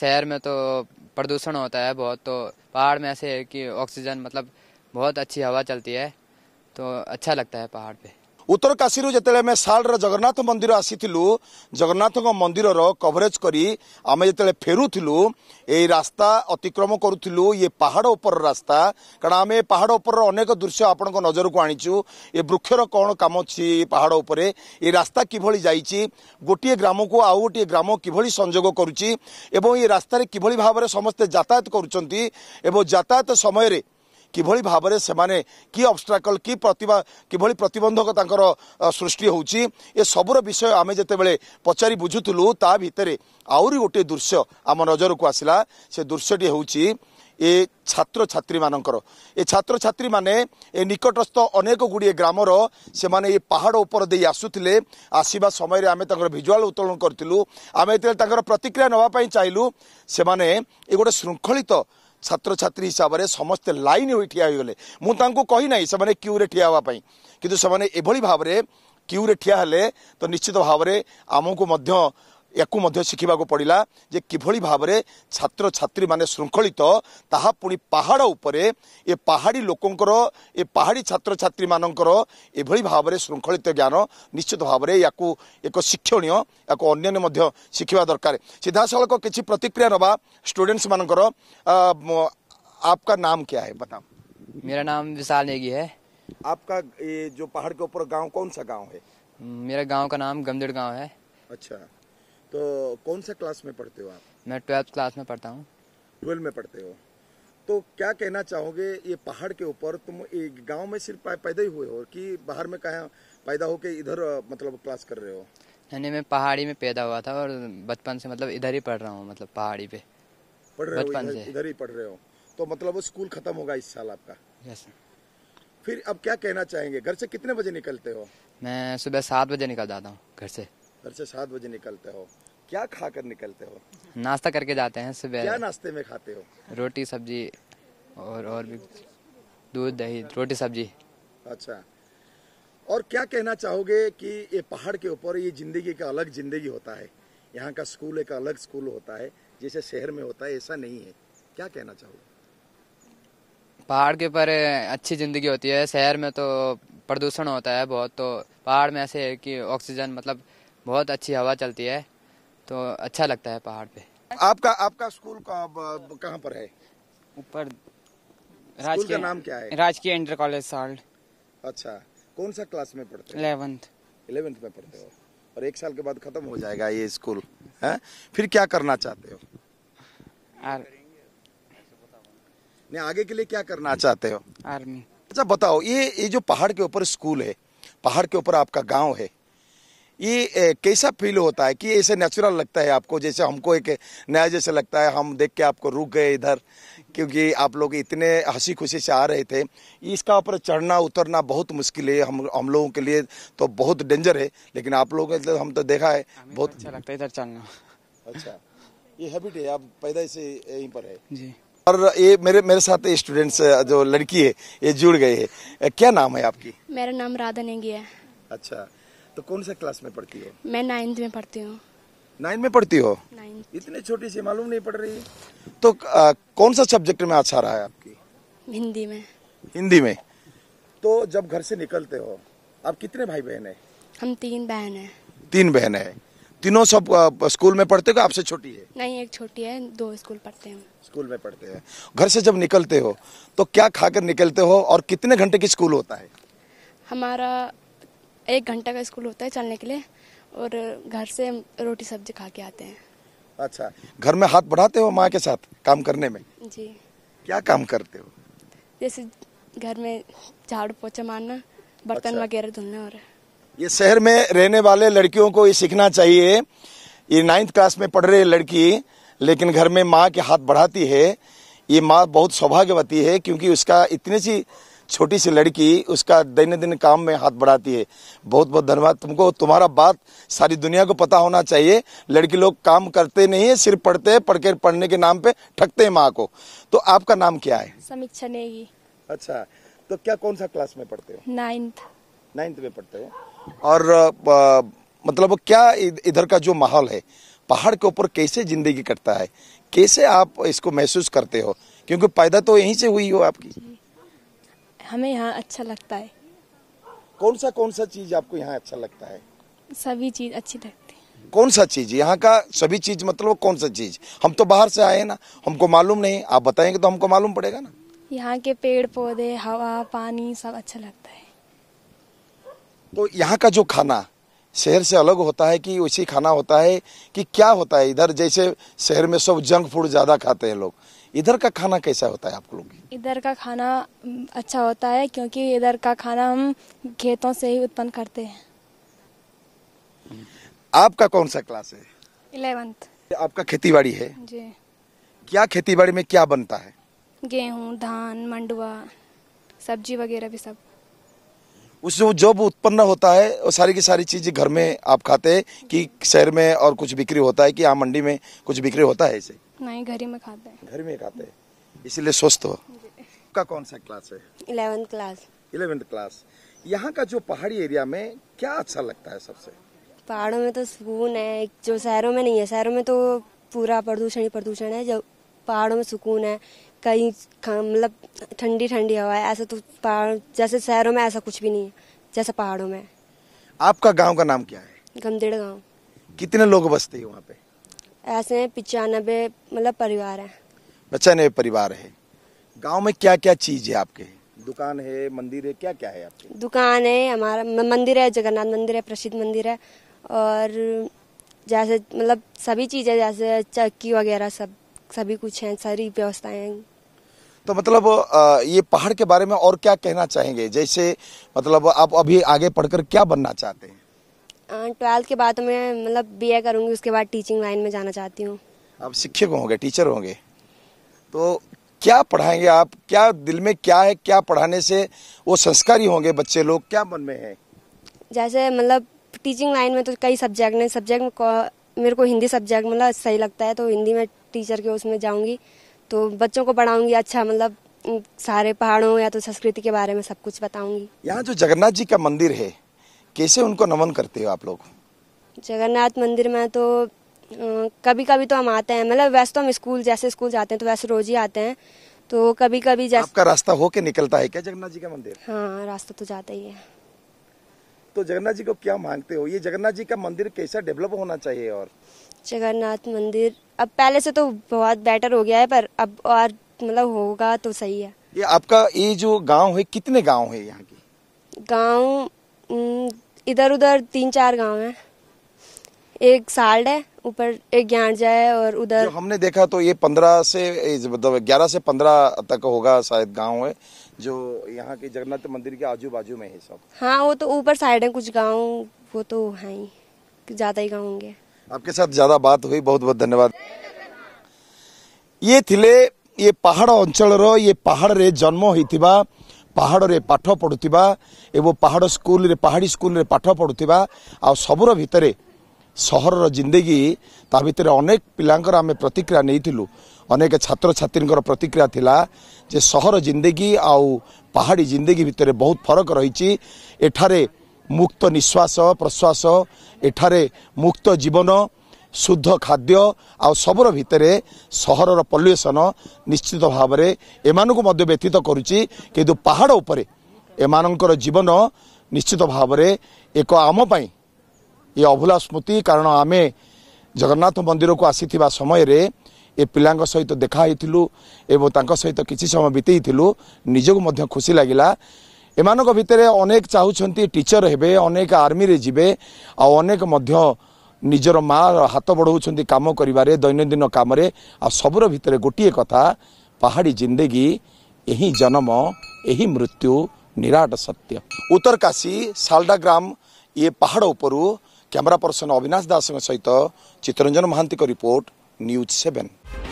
शहर में तो प्रदूषण होता है बहुत, तो पहाड़ में ऐसे है कि ऑक्सीजन मतलब बहुत अच्छी हवा चलती है तो अच्छा लगता है पहाड़ पे। उत्तरकाशी जिते आम सालर जगन्नाथ मंदिर आसीलु जगन्नाथ मंदिर कवरेज करी आम जिते फेरुलु ये रास्ता अतिक्रम करूँ ये पहाड़ उपर रास्ता कारण आम पहाड़ उपर अनेक दृश्य आपण नजर को आनीचु ये वृक्षर कौन कम अच्छी पहाड़ उपर ये रास्ता किभली जाइए गोटे ग्राम को आउ गोटे ग्राम किभली संजोग करुच्ची ये रास्त किभली भाव में समस्ते यातायात करुँच यातायात समय किभली भाव में से कि ऑब्स्ट्रकल कि प्रतिभा किभली प्रतिबंधक तांकर सृष्टि होउची ए सबुर विषय आम जितेबले पचारि बुझुतुलु ता भितरे आउरी गोटे दृश्य आम नजर को आसला से दृश्यटी होउची ए छात्र छात्री मानकर ए छात्र छात्री माने ए निकटस्थ अनेक गुड़िए ग्रामर से माने ये पहाड़ उपर दे आसुथिले आसीबा समय आमे तांकर भिजुआल उत्तोलन करतिलु आमे एते तांकर प्रतिक्रिया नवा पई चाइलु से माने ए गोटे श्रृंखलित छात्र छात्री हिसाब से समस्ते लाइन हो ठिया होगले मुझे कही ना से क्यूरे ठिया हाँवाई कितु से एभली भाव में क्यूरे ठिया हेले तो निश्चित भाव में आमको या शिखा पड़ा जे किभली भाव में छात्र छात्री माने श्रृंखलित ताहा पुणी पहाड़ उपरे ए पहाड़ी लोकंकर ए पहाड़ी छात्र छात्री मानकर एभली भाव में श्रृंखलित ज्ञान निश्चित भाव में या एक शिक्षणीय या अन्य शिखा दरकार। सीधासख किसी प्रतिक्रिया नवा स्टूडेंट्स मानकर आपका नाम क्या है बताओ। मेरा नाम विशाल नेगी है। आपका ये जो पहाड़ के ऊपर गाँव कौन सा गाँव है? मेरा गाँव का नाम गमदेड़ गाँव है। अच्छा, तो कौन सा क्लास में पढ़ते हो आप? मैं 12th क्लास में पढ़ता हूँ। 12 में पढ़ते हो, तो क्या कहना चाहोगे ये पहाड़ के ऊपर? तुम एक गांव में सिर्फ पैदा ही हुए हो कि बाहर में कहाँ पैदा हो के इधर मतलब क्लास कर रहे हो? नहीं, मैं पहाड़ी में पैदा हुआ था और बचपन से मतलब इधर ही पढ़ रहा हूँ, मतलब पहाड़ी पे पढ़ रहे हो, इधर ही पढ़ रहे हो। तो मतलब स्कूल खत्म होगा इस साल आपका? यस। फिर अब क्या कहना चाहेंगे? घर से कितने बजे निकलते हो? मैं सुबह 7 बजे निकल जाता हूँ घर से। घर से 7 बजे निकलते हो, क्या खा कर निकलते हो? नाश्ता करके जाते हैं सुबह। क्या नाश्ते में खाते हो? रोटी सब्जी और भी दूध दही रोटी सब्जी। अच्छा, और क्या कहना चाहोगे कि ये पहाड़ के ऊपर ये जिंदगी का अलग जिंदगी होता है, यहाँ का स्कूल एक अलग स्कूल होता है जैसे शहर में होता है ऐसा नहीं है, क्या कहना चाहोगे? पहाड़ के ऊपर अच्छी जिंदगी होती है, शहर में तो प्रदूषण होता है बहुत, तो पहाड़ में ऐसे है कि ऑक्सीजन मतलब बहुत अच्छी हवा चलती है तो अच्छा लगता है पहाड़ पे। आपका स्कूल कहाँ पर है? ऊपर। स्कूल का नाम क्या है? राजकीय इंटर कॉलेज साल्ट। अच्छा, कौन सा क्लास में पढ़ते हो? 11th में पढ़ते हो और एक साल के बाद खत्म हो जाएगा ये स्कूल है? फिर क्या करना चाहते हो? नहीं, आगे के लिए क्या करना चाहते हो? आर्मी। अच्छा बताओ, ये जो पहाड़ के ऊपर स्कूल है, पहाड़ के ऊपर आपका गाँव है, ये कैसा फील होता है? कि ऐसे नेचुरल लगता है आपको जैसे हमको एक नया जैसे लगता है, हम देख के आपको रुक गए इधर क्योंकि आप लोग इतने हंसी खुशी से आ रहे थे। इसका ऊपर चढ़ना उतरना बहुत मुश्किल है, हम लोगों के लिए तो बहुत डेंजर है, लेकिन आप लोगों के लिए हम तो देखा है बहुत अच्छा लगता है इधर चढ़ना। अच्छा, ये हैबिट है, आप पैदा से यहीं पर है जी। और ये मेरे साथ स्टूडेंट्स जो लड़की है ये जुड़ गई है, क्या नाम है आपकी? मेरा नाम राधा नेगी है। अच्छा, तो कौन सा क्लास में पढ़ती हो? मैं 9th में पढ़ती हूँ। 9 में पढ़ती हो? 9th। इतने छोटी सी मालूम नहीं पड़ रही। तो कौन सा सब्जेक्ट में अच्छा रहा है आपकी? हिंदी में। हिंदी में। तो जब घर से निकलते हो, आप कितने भाई बहन हैं? हम 3 बहन हैं। 3 बहन हैं, तीनों सब स्कूल में पढ़ते हो? आपसे छोटी है? नहीं, एक छोटी है, 2 स्कूल पढ़ते हैं। स्कूल में पढ़ते हैं। घर से जब निकलते हो तो क्या खाकर निकलते हो और कितने घंटे की स्कूल होता है? हमारा 1 घंटा का स्कूल होता है चलने के लिए और घर से रोटी सब्जी खा के आते हैं। अच्छा, घर में हाथ बढ़ाते हो माँ के साथ काम करने में? जी। क्या काम करते हो? जैसे घर में झाड़ू पोछा मारना, बर्तन वगैरह धुलना। और ये शहर में रहने वाले लड़कियों को ये सीखना चाहिए, ये 9th क्लास में पढ़ रही लड़की लेकिन घर में माँ के हाथ बढ़ाती है, ये माँ बहुत सौभाग्यवती है क्योंकि उसका इतनी सी छोटी सी लड़की उसका दैनंदिन काम में हाथ बढ़ाती है। बहुत बहुत धन्यवाद तुमको, तुम्हारा बात सारी दुनिया को पता होना चाहिए। लड़की लोग काम करते नहीं है, सिर्फ पढ़ते हैं, पढ़ने के नाम पे ठगते हैं माँ को। तो आपका नाम क्या है? समीक्षा नेगी। अच्छा, तो क्या कौन सा क्लास में पढ़ते हो? 9th में पढ़ते हो। और मतलब क्या इधर का जो माहौल है, पहाड़ के ऊपर कैसे जिंदगी कटता है, कैसे आप इसको महसूस करते हो, क्योंकि पैदा तो यहीं से हुई हो आपकी? हमें यहाँ अच्छा लगता है। कौन सा चीज आपको यहाँ अच्छा लगता है? सभी चीज अच्छी लगती है। कौन सा चीज यहाँ का? सभी चीज मतलब कौन सा चीज? हम तो बाहर से आए हैं ना, हमको मालूम नहीं, आप बताएंगे तो हमको मालूम पड़ेगा ना। यहाँ के पेड़ पौधे, हवा, पानी सब अच्छा लगता है। तो यहाँ का जो खाना शहर से अलग होता है कि उसी खाना होता है कि क्या होता है? इधर जैसे शहर में सब जंक फूड ज़्यादा खाते हैं लोग, इधर का खाना कैसा होता है आप लोग? इधर का खाना अच्छा होता है क्योंकि इधर का खाना हम खेतों से ही उत्पन्न करते हैं। आपका कौन सा क्लास है? 11th। आपका खेतीबाड़ी है जी? क्या खेतीबाड़ी में क्या बनता है? गेहूँ, धान, मंडुआ, सब्जी वगैरह भी सब। उससे जो उत्पन्न होता है वो सारी की सारी चीज़ें घर में आप खाते हैं कि शहर में और कुछ बिक्री होता है कि यहाँ मंडी में कुछ बिक्री होता है? ऐसे नहीं, घर ही में खाते हैं। घर में खाते हैं, इसीलिए स्वस्थ हो। आपका कौन सा क्लास है? 11th class. यहाँ का जो पहाड़ी एरिया में क्या अच्छा लगता है सबसे? पहाड़ों में तो सुकून है जो शहरों में नहीं है। शहरों में तो पूरा प्रदूषण ही प्रदूषण है, जो पहाड़ों में सुकून है। कहीं मतलब ठंडी ठंडी हवा है। ऐसा तो पहाड़ जैसे शहरों में ऐसा कुछ भी नहीं है जैसा पहाड़ों में। आपका गांव का नाम क्या है? गमदेड़ गांव। कितने लोग बसते हैं वहाँ पे? ऐसे 95 मतलब परिवार है। 95 परिवार है। गांव में क्या क्या चीज है आपके? दुकान है, मंदिर है, क्या क्या है आपके? दुकान है, हमारा मंदिर है, जगन्नाथ मंदिर है, प्रसिद्ध मंदिर है। और जैसे मतलब सभी चीजें जैसे चक्की वगैरह सब सभी कुछ है, सारी व्यवस्थाएं। तो मतलब ये पहाड़ के बारे में और क्या कहना चाहेंगे? जैसे मतलब आप अभी आगे पढ़कर क्या बनना चाहते हैं? 12th के बाद मैं मतलब BA करूंगी, उसके बाद टीचिंग लाइन में जाना चाहती हूँ। आप शिक्षक होंगे, टीचर होंगे, तो क्या पढ़ाएंगे आप? क्या दिल में क्या है? क्या पढ़ाने से वो संस्कारी होंगे बच्चे लोग? क्या मन में है? जैसे मतलब टीचिंग लाइन में तो कई सब्जेक्ट हैं। सब्जेक्ट मेरे को हिंदी सब्जेक्ट मतलब सही लगता है, तो हिंदी में टीचर के उसमें जाऊँगी तो बच्चों को पढ़ाऊंगी अच्छा, मतलब सारे पहाड़ों या तो संस्कृति के बारे में सब कुछ बताऊंगी। यहाँ जो जगन्नाथ जी का मंदिर है, कैसे उनको नमन करते हो आप लोग? जगन्नाथ मंदिर में तो कभी कभी तो हम आते हैं, मतलब वैसे तो हम जैसे स्कूल जाते हैं तो वैसे रोज ही आते हैं, तो कभी कभी जैसे। आपका रास्ता होके निकलता है क्या जगन्नाथ जी का मंदिर? हाँ, रास्ता तो जाता ही है। तो जगन्नाथ जी को क्या मांगते हो? ये जगन्नाथ जी का मंदिर कैसा डेवलप होना चाहिए? और जगन्नाथ मंदिर अब पहले से तो बहुत बेटर हो गया है, पर अब और मतलब होगा तो सही है। ये आपका ये जो गांव है, कितने गांव है यहाँ के? गांव इधर उधर 3-4 गांव हैं। एक साल्ड है, ऊपर एक ग्यांजा है, और उधर हमने देखा तो ये 11 से 15 तक होगा शायद गांव है जो यहाँ के जगन्नाथ मंदिर के आजू बाजू में है सब। हाँ, वो तो ऊपर साइड है कुछ गाँव, वो तो है ही, ज्यादा ही गाँव होंगे। आपके साथ ज्यादा बात हुई, बहुत बहुत धन्यवाद। ये थिले ये पहाड़ अंचल रो, ये पहाड़ रे जन्म होइतिबा, पहाड़ रे पाठ पढ़ुतिबा एवं पहाड़ स्कूल रे पहाड़ी स्कूल रे पाठ पढ़ुतिबा आ सबुर भितरे सहर रो जिंदगी ता भितर अनेक पिलांकर आमे प्रतिक्रिया नैथिलु, अनेक छात्र छात्रींकर प्रतिक्रिया थिला जे सहर जिंदगी आउ पहाड़ी जिंदगी भितरे बहुत फरक रहिछि। एठारे मुक्त निश्वास प्रश्वास, एठारे मुक्त जीवन, शुद्ध खाद्य आ सबुर भितर सहरर पल्युएसन निश्चित भाव में एमानकु मध्य व्यतीत करुच्ची, किंतु पहाड़ उपरे एमानंकर जीवन निश्चित भाव में एक आमपाई ये अभुला स्मृति। कारण आमे जगन्नाथ मंदिर को आसीथिबा समय रे ए पिलांग सहित देखा हेतिलु एवं तांक सहित किछि समय बितेइथिलु, निजकु मध्य खुशी लागिला। एमानक भितरे अनेक चाहूछंती टीचर हेबे, अनेक आर्मी रे जिबे, आ अनेक मध्य निजर माँ हाथ बढ़ाउछंती काम करिवारे दैनन्दिन काम रे। आ सबुर भितरे गोटिए कथा, पहाड़ी जिंदगी एही जन्म एही मृत्यु, निराट सत्य। उत्तरकाशी सालडा ग्राम ये पहाड़ उपरू कैमरा पर्सन अविनाश दास सहित चित्तरंजन महांती का रिपोर्ट, न्यूज 7।